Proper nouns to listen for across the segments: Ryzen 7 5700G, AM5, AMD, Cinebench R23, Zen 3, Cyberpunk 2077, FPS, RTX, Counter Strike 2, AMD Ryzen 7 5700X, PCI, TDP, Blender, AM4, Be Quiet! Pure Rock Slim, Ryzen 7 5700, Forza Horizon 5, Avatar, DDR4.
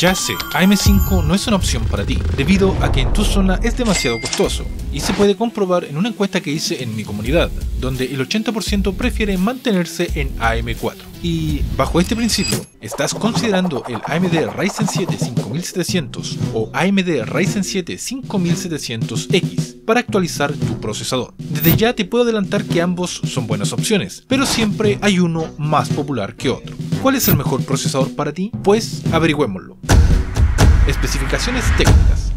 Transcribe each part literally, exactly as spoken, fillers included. Ya sé, A M cinco no es una opción para ti, debido a que en tu zona es demasiado costoso, y se puede comprobar en una encuesta que hice en mi comunidad, donde el ochenta por ciento prefiere mantenerse en A M cuatro. Y bajo este principio, ¿estás considerando el A M D Ryzen siete cinco mil setecientos o A M D Ryzen siete cinco mil setecientos X? Para actualizar tu procesador. Desde ya te puedo adelantar que ambos son buenas opciones, pero siempre hay uno más popular que otro. ¿Cuál es el mejor procesador para ti? Pues averigüémoslo. Especificaciones técnicas.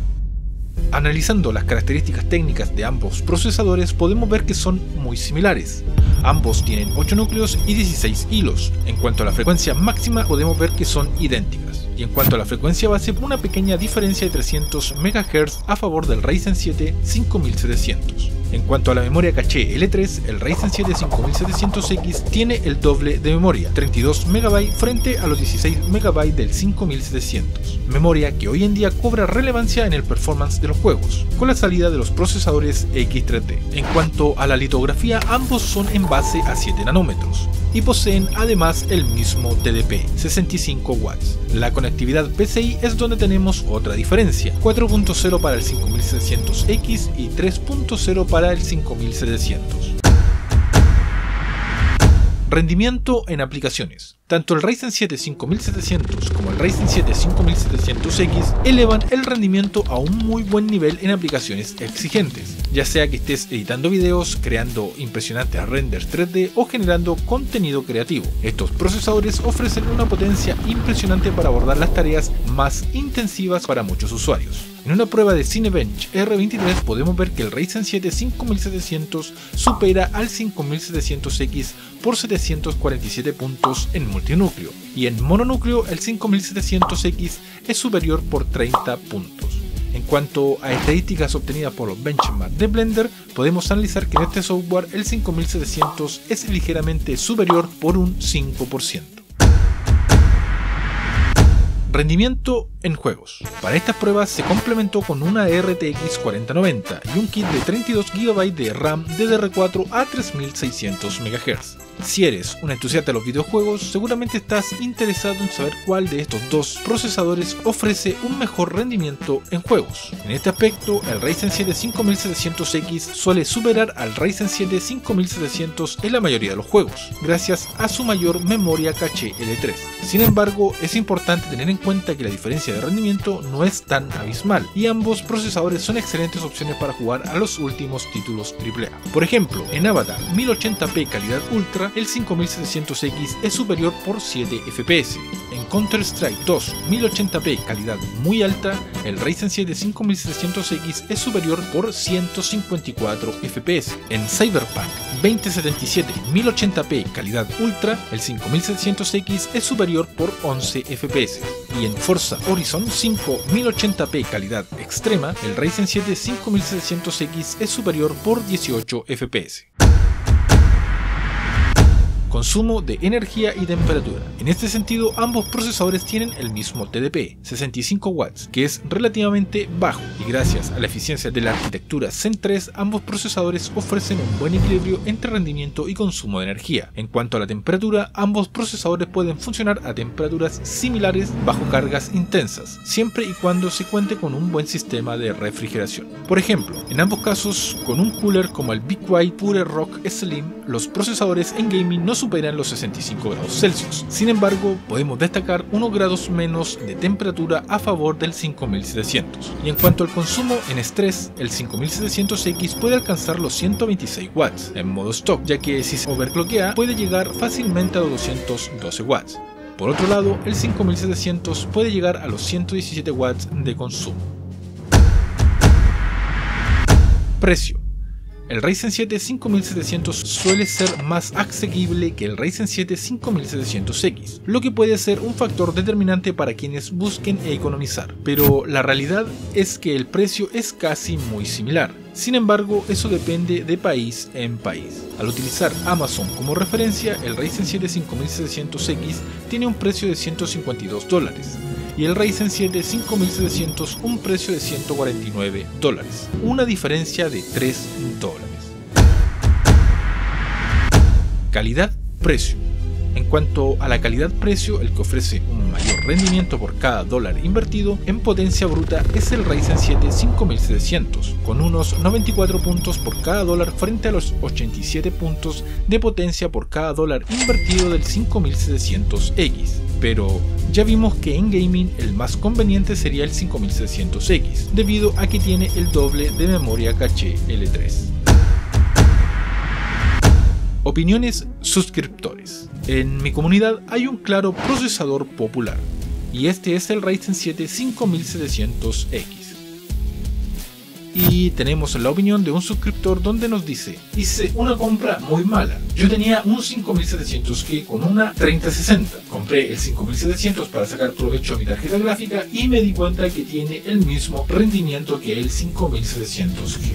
Analizando las características técnicas de ambos procesadores podemos ver que son muy similares. Ambos tienen ocho núcleos y dieciséis hilos. En cuanto a la frecuencia máxima podemos ver que son idénticas. Y en cuanto a la frecuencia base, una pequeña diferencia de trescientos megahertz a favor del Ryzen siete cinco mil setecientos. En cuanto a la memoria caché L tres, el Ryzen siete cinco mil setecientos X tiene el doble de memoria, treinta y dos megabytes frente a los dieciséis megabytes del cinco mil setecientos. Memoria que hoy en día cobra relevancia en el performance de los juegos, con la salida de los procesadores X tres D. En cuanto a la litografía, ambos son en base a siete nanómetros y poseen además el mismo T D P, sesenta y cinco watts. La conectividad P C I es donde tenemos otra diferencia, cuatro punto cero para el cinco mil setecientos X y tres punto cero para el cinco mil setecientos. Rendimiento en aplicaciones. Tanto el Ryzen siete cinco mil setecientos como el Ryzen siete cinco mil setecientos X elevan el rendimiento a un muy buen nivel en aplicaciones exigentes, ya sea que estés editando videos, creando impresionantes renders tres D o generando contenido creativo. Estos procesadores ofrecen una potencia impresionante para abordar las tareas más intensivas para muchos usuarios. En una prueba de Cinebench R veintitrés podemos ver que el Ryzen siete cinco mil setecientos supera al cinco mil setecientos X por setecientos cuarenta y siete puntos en multinúcleo, y en mononúcleo el cinco mil setecientos X es superior por treinta puntos. En cuanto a estadísticas obtenidas por los benchmarks de Blender, podemos analizar que en este software el cinco mil setecientos es ligeramente superior por un cinco por ciento. Rendimiento en juegos. Para estas pruebas se complementó con una R T X cuarenta noventa y un kit de treinta y dos gigabytes de RAM D D R cuatro a tres mil seiscientos megahertz. Si eres un entusiasta de los videojuegos, seguramente estás interesado en saber cuál de estos dos procesadores ofrece un mejor rendimiento en juegos. En este aspecto, el Ryzen siete cinco mil setecientos X suele superar al Ryzen siete cinco mil setecientos en la mayoría de los juegos, gracias a su mayor memoria caché L tres. Sin embargo, es importante tener en cuenta que la diferencia de rendimiento no es tan abismal, y ambos procesadores son excelentes opciones para jugar a los últimos títulos triple A. Por ejemplo, en Avatar mil ochenta p calidad ultra, el cinco mil setecientos X es superior por siete F P S. En Counter Strike dos mil ochenta p calidad muy alta, el Ryzen siete cinco mil setecientos X es superior por ciento cincuenta y cuatro F P S. En Cyberpunk veinte setenta y siete mil ochenta p calidad ultra, el cinco mil setecientos X es superior por once F P S. Y en Forza Horizon cinco mil ochenta p calidad extrema, el Ryzen siete cinco mil setecientos X es superior por dieciocho F P S. Consumo de energía y temperatura. En este sentido, ambos procesadores tienen el mismo T D P, sesenta y cinco watts, que es relativamente bajo, y gracias a la eficiencia de la arquitectura Zen tres, ambos procesadores ofrecen un buen equilibrio entre rendimiento y consumo de energía. En cuanto a la temperatura, ambos procesadores pueden funcionar a temperaturas similares bajo cargas intensas, siempre y cuando se cuente con un buen sistema de refrigeración. Por ejemplo, en ambos casos, con un cooler como el Be Quiet! Pure Rock Slim, los procesadores en gaming no superan los sesenta y cinco grados Celsius. Sin embargo, podemos destacar unos grados menos de temperatura a favor del cinco mil setecientos. Y en cuanto al consumo en estrés, el cinco mil setecientos X puede alcanzar los ciento veintiséis watts en modo stock, ya que si se overcloquea puede llegar fácilmente a los doscientos doce watts. Por otro lado, el cinco mil setecientos puede llegar a los ciento diecisiete watts de consumo. Precio. El Ryzen siete cinco mil setecientos suele ser más asequible que el Ryzen siete cinco mil setecientos X, lo que puede ser un factor determinante para quienes busquen economizar, pero la realidad es que el precio es casi muy similar. Sin embargo, eso depende de país en país. Al utilizar Amazon como referencia, el Ryzen siete cinco mil setecientos X tiene un precio de ciento cincuenta y dos dólares. Y el Ryzen siete cinco mil setecientos un precio de ciento cuarenta y nueve dólares, una diferencia de tres dólares. Calidad-precio. En cuanto a la calidad-precio, el que ofrece un mayor rendimiento por cada dólar invertido en potencia bruta es el Ryzen siete cinco mil setecientos, con unos noventa y cuatro puntos por cada dólar frente a los ochenta y siete puntos de potencia por cada dólar invertido del cinco mil setecientos X. Pero ya vimos que en gaming el más conveniente sería el cinco mil setecientos X, debido a que tiene el doble de memoria caché L tres. Opiniones suscriptores. En mi comunidad hay un claro procesador popular, y este es el Ryzen siete cinco mil setecientos X. Y tenemos la opinión de un suscriptor donde nos dice: hice una compra muy mala, yo tenía un cinco mil setecientos G con una treinta sesenta, compré el cinco mil setecientos para sacar provecho a mi tarjeta gráfica y me di cuenta que tiene el mismo rendimiento que el cinco mil setecientos G.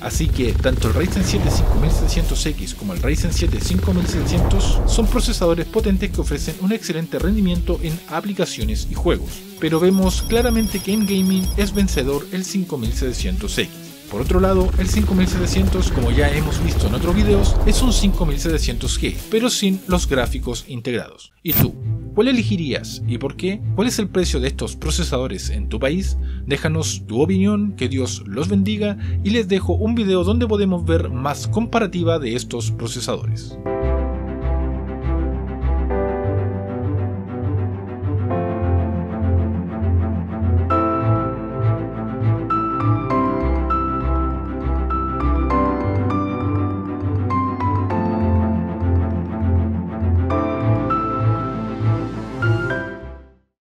Así que tanto el Ryzen siete cinco mil setecientos X como el Ryzen siete cinco mil setecientos son procesadores potentes que ofrecen un excelente rendimiento en aplicaciones y juegos, pero vemos claramente que en gaming es vencedor el cinco mil setecientos X. Por otro lado, el cinco mil setecientos, como ya hemos visto en otros videos, es un cinco mil setecientos G, pero sin los gráficos integrados. ¿Y tú? ¿Cuál elegirías y por qué? ¿Cuál es el precio de estos procesadores en tu país? Déjanos tu opinión, que Dios los bendiga, y les dejo un video donde podemos ver más comparativa de estos procesadores.